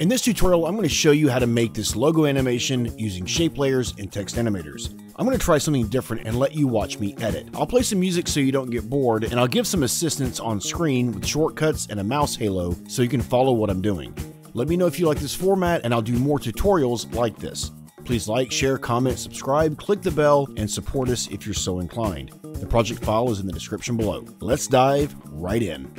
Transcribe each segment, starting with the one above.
In this tutorial, I'm going to show you how to make this logo animation using shape layers and text animators. I'm going to try something different and let you watch me edit. I'll play some music so you don't get bored, and I'll give some assistance on screen with shortcuts and a mouse halo so you can follow what I'm doing. Let me know if you like this format, and I'll do more tutorials like this. Please like, share, comment, subscribe, click the bell, and support us if you're so inclined. The project file is in the description below. Let's dive right in.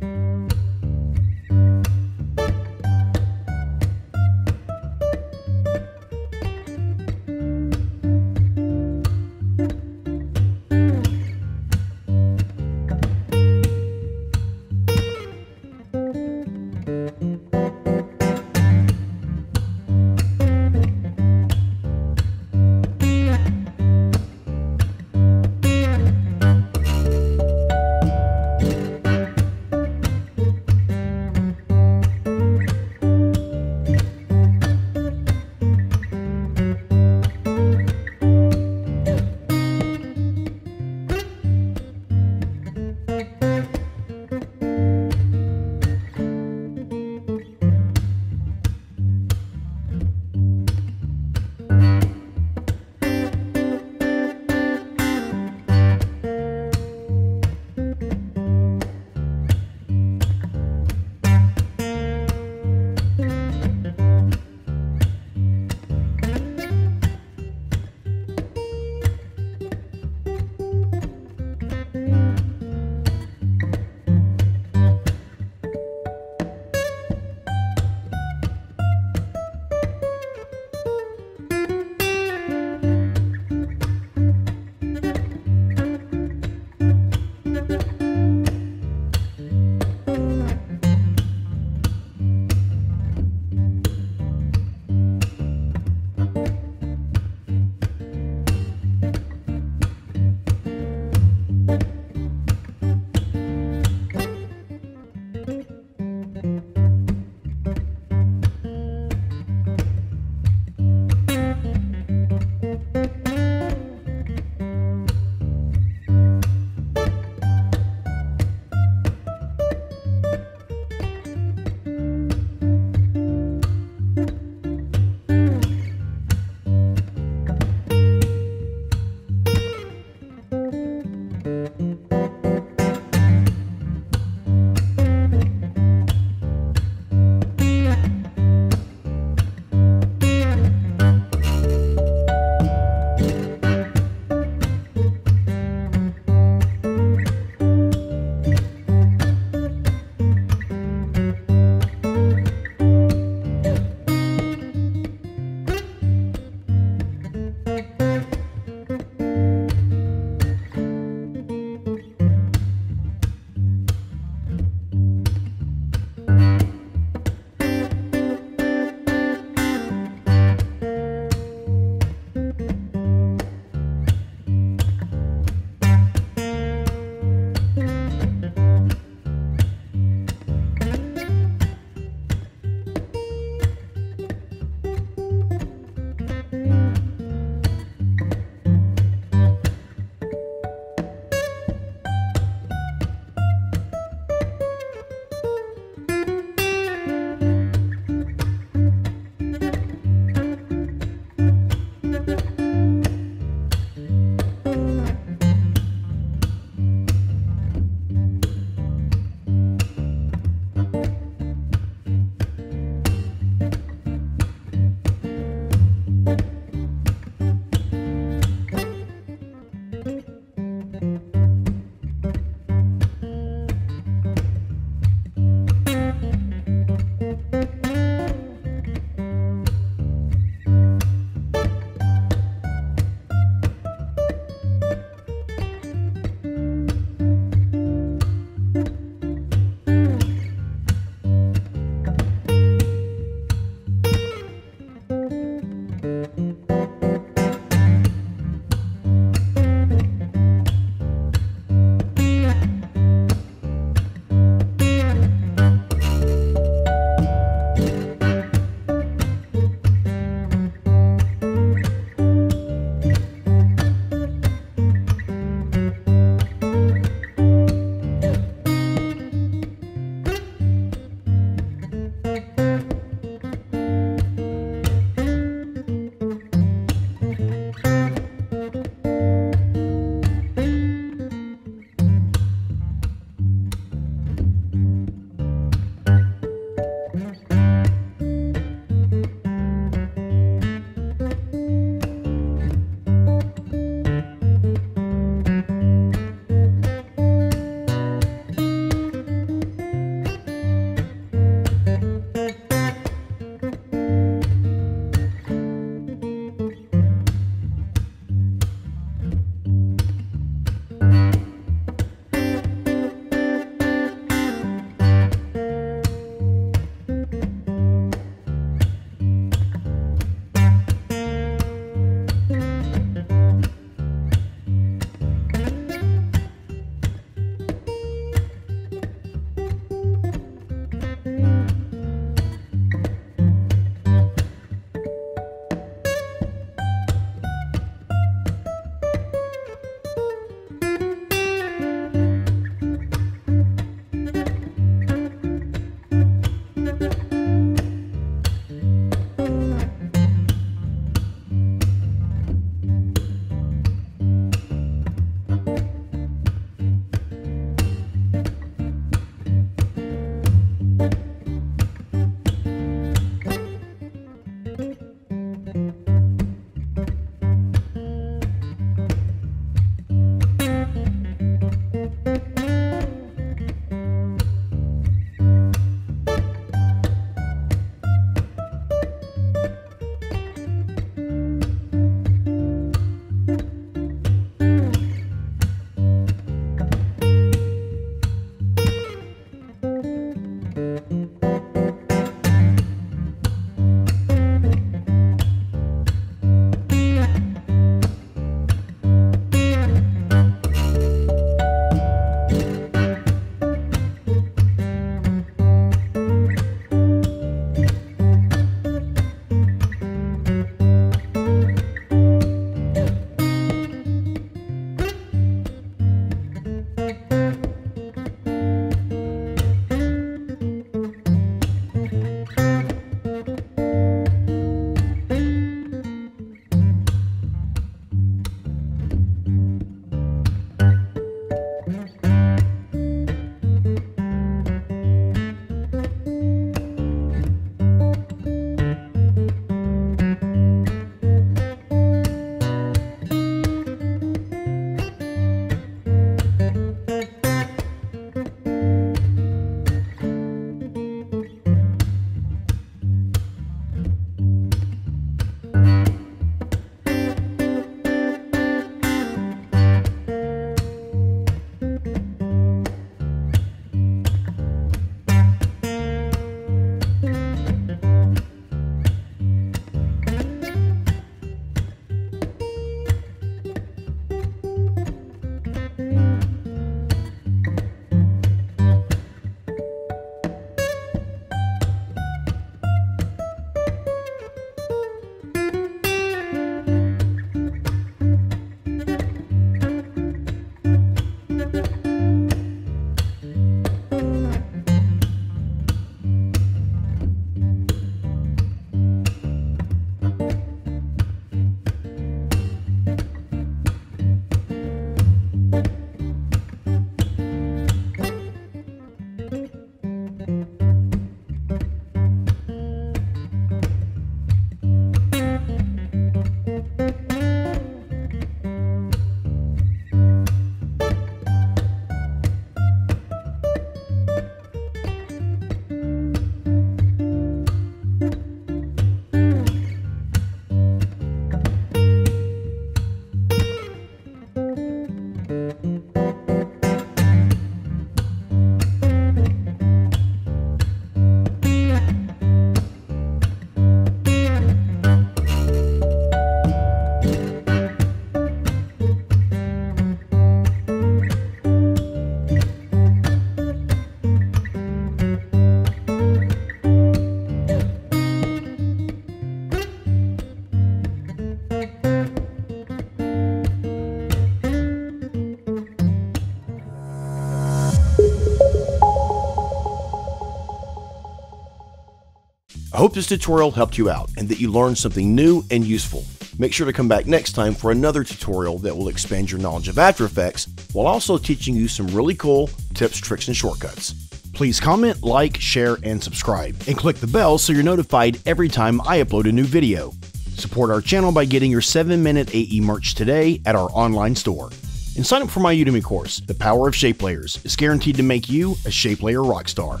I hope this tutorial helped you out and that you learned something new and useful. Make sure to come back next time for another tutorial that will expand your knowledge of After Effects while also teaching you some really cool tips, tricks, and shortcuts. Please comment, like, share, and subscribe, and click the bell so you're notified every time I upload a new video. Support our channel by getting your 7-Minute AE merch today at our online store. And sign up for my Udemy course, The Power of Shape Layers. It's guaranteed to make you a shape layer rockstar.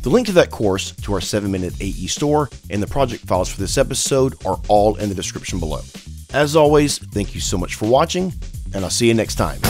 The link to that course, to our 7-Minute AE store, and the project files for this episode are all in the description below. As always, thank you so much for watching, and I'll see you next time.